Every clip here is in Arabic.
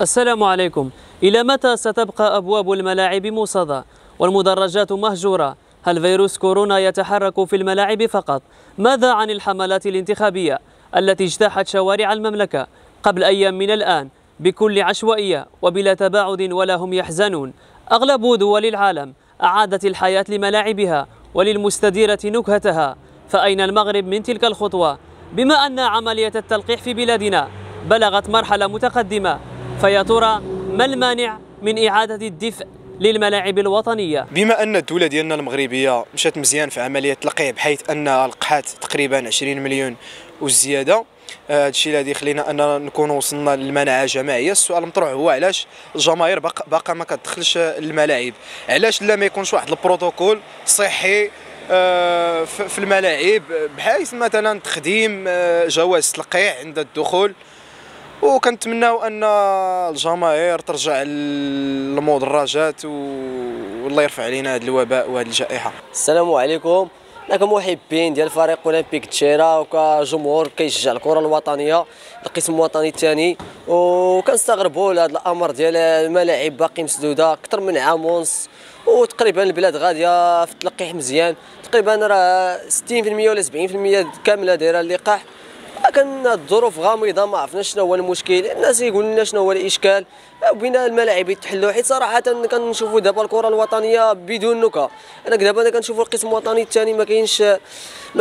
السلام عليكم. إلى متى ستبقى أبواب الملاعب موصدة والمدرجات مهجورة؟ هل فيروس كورونا يتحرك في الملاعب فقط؟ ماذا عن الحملات الانتخابية التي اجتاحت شوارع المملكة قبل أيام من الآن بكل عشوائية وبلا تباعد ولا هم يحزنون؟ أغلب دول العالم أعادت الحياة لملاعبها وللمستديرة نكهتها، فأين المغرب من تلك الخطوة؟ بما أن عملية التلقيح في بلادنا بلغت مرحلة متقدمة، فيا ترى ما المانع من إعادة الدفء للملاعب الوطنية؟ بما أن الدولة ديالنا المغربية مشات مزيان في عملية التلقيح، بحيث أن لقحات تقريبا 20 مليون والزيادة، هذا الشيء الذي يخلينا اننا نكونوا وصلنا للمناعه الجماعيه. السؤال المطروح هو علاش الجماهير باقا ما كتدخلش الملاعب؟ علاش لا ما يكونش واحد البروتوكول صحي في الملاعب، بحيث مثلا تخديم جواز تلقيح عند الدخول؟ وكنتمناو ان الجماهير ترجع للمدرجات والله يرفع علينا هذا الوباء وهذه الجائحه. السلام عليكم. كمحبين ديال فريق اولمبيك تشيرا وكجمهور كيشجع الكره الوطنيه القسم الوطني الثاني، وكنستغربوا لهذا الامر ديال الملاعب باقي مسدوده اكثر من عام ونص، وتقريبا البلاد غاديه في التلقيح مزيان، تقريبا راه 60% ولا 70% كامله دايره اللقاح. كان الظروف غامضه، ما عرفناش شنو هو المشكل، الناس يقول لنا شنو هو الاشكال بنا الملاعب يتحلوا، حيت صراحه كنشوفوا دابا الكره الوطنيه بدون نكهه. انا دابا كنشوفوا القسم الوطني الثاني ما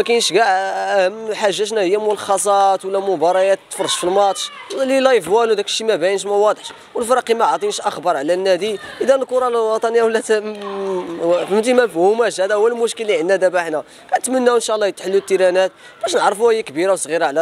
كاينش كاع حاجه، شنو هي ملخصات ولا مباريات تفرج في الماتش اللي لايف والو، داك الشيء ما باينش ما واضحش، والفرق ما عاطينش اخبار على النادي. اذا الكره الوطنيه ولات فهمتي ما مفهوماش، هذا هو المشكل اللي عندنا دابا. حنا كنتمناو ان شاء الله يتحلوا التيرانات باش نعرفوا هي كبيره وصغيره على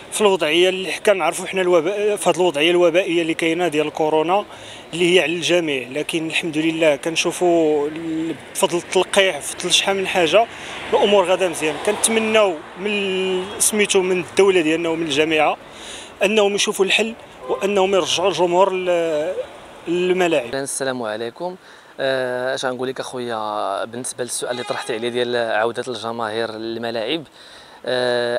في الوضعيه اللي كنعرفوا حنا الوباء، في هذه الوضعيه الوبائيه اللي كاينه ديال الكورونا اللي هي على الجميع، لكن الحمد لله كنشوفوا بفضل التلقيح بفضل شحال من حاجه الامور غادا مزيان. كنتمناو من سميتو من الدوله ديالنا ومن الجامعه انهم يشوفوا الحل وانهم يرجعوا الجمهور للملاعب. السلام عليكم. اش غنقول لك اخويا بالنسبه للسؤال اللي طرحتي عليه ديال عوده الجماهير للملاعب،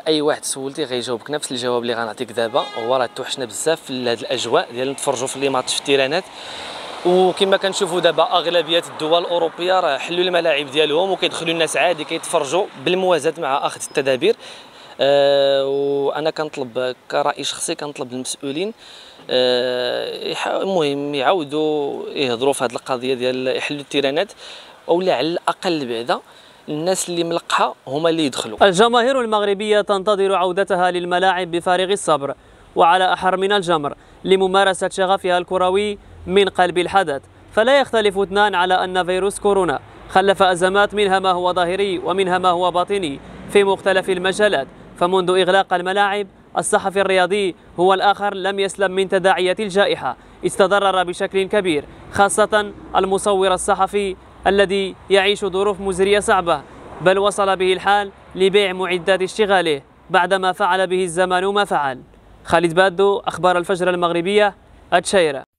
اي واحد سولتي غيجاوبك نفس الجواب اللي غنعطيك دابا. هو راه توحشنا بزاف في هاد الاجواء ديال نتفرجوا في لي ماتش في التيرانات، وكما كنشوفوا دابا اغلبيه الدول الاوروبيه راه حلوا الملاعب ديالهم وكيدخلوا الناس عادي كيتفرجوا بالموازاه مع اخذ التدابير. وانا كنطلب كرأي شخصي كنطلب المسؤولين المهم يعاودوا يهضروا في هذه القضيه ديال يحلوا التيرانات، اولا على الاقل بعدا الناس اللي ملقحه هما اللي يدخلوا. الجماهير المغربيه تنتظر عودتها للملاعب بفارغ الصبر وعلى احر من الجمر لممارسه شغفها الكروي من قلب الحدث، فلا يختلف اثنان على ان فيروس كورونا خلف ازمات منها ما هو ظاهري ومنها ما هو باطني في مختلف المجالات، فمنذ اغلاق الملاعب الصحفي الرياضي هو الآخر لم يسلم من تداعيات الجائحة، استضرر بشكل كبير خاصة المصور الصحفي الذي يعيش ظروف مزرية صعبة، بل وصل به الحال لبيع معدات اشتغاله بعدما فعل به الزمان ما فعل. خالد بادو، أخبار الفجر المغربية، التشيرة.